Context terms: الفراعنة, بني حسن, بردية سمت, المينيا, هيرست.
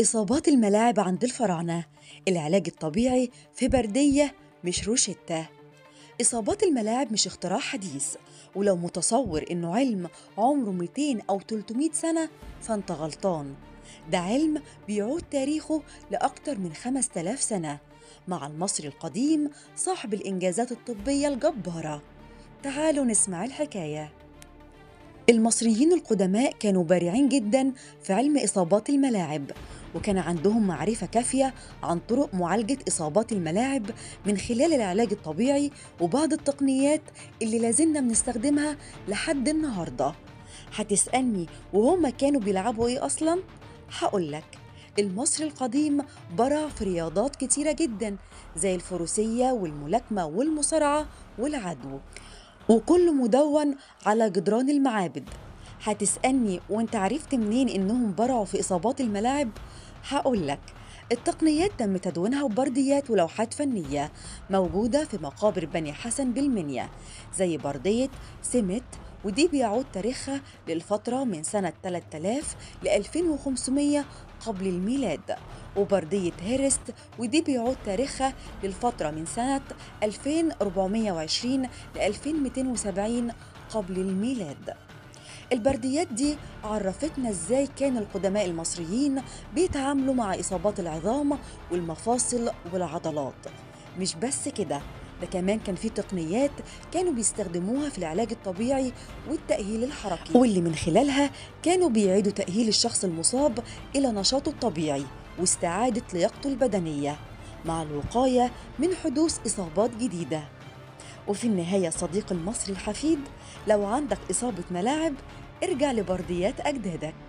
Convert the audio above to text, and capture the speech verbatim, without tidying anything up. إصابات الملاعب عند الفراعنة، العلاج الطبيعي في بردية مش روشتة. إصابات الملاعب مش اختراع حديث، ولو متصور إنه علم عمره مئتين أو ثلاثمئة سنة فأنت غلطان. ده علم بيعود تاريخه لأكتر من خمسة آلاف سنة مع المصري القديم صاحب الإنجازات الطبية الجبارة. تعالوا نسمع الحكاية. المصريين القدماء كانوا بارعين جدا في علم إصابات الملاعب، وكان عندهم معرفة كافية عن طرق معالجة إصابات الملاعب من خلال العلاج الطبيعي وبعض التقنيات اللي لازلنا بنستخدمها لحد النهاردة. هتسألني وهم كانوا بيلعبوا إيه أصلا؟ هقولك، المصري القديم برع في رياضات كتيرة جدا زي الفروسية والملاكمة والمصارعة والعدو، وكل مدون على جدران المعابد. هتسألني وانت عرفت منين انهم برعوا في اصابات الملاعب؟ هقولك، التقنيات تم تدوينها ببرديات ولوحات فنية موجودة في مقابر بني حسن بالمينيا زي بردية سمت، ودي بيعود تاريخها للفترة من سنة ثلاثة آلاف ل ألفين وخمسمئة قبل الميلاد، وبردية هيرست ودي بيعود تاريخها للفترة من سنة ألفين وأربعمئة وعشرين ل ألفين ومئتين وسبعين قبل الميلاد. البرديات دي عرفتنا ازاي كان القدماء المصريين بيتعاملوا مع إصابات العظام والمفاصل والعضلات. مش بس كده، ده كمان كان في تقنيات كانوا بيستخدموها في العلاج الطبيعي والتأهيل الحركي، واللي من خلالها كانوا بيعيدوا تأهيل الشخص المصاب إلى نشاطه الطبيعي واستعادة لياقته البدنية مع الوقاية من حدوث إصابات جديدة. وفي النهاية صديق المصري الحفيد، لو عندك إصابة ملاعب ارجع لبرديات أجدادك.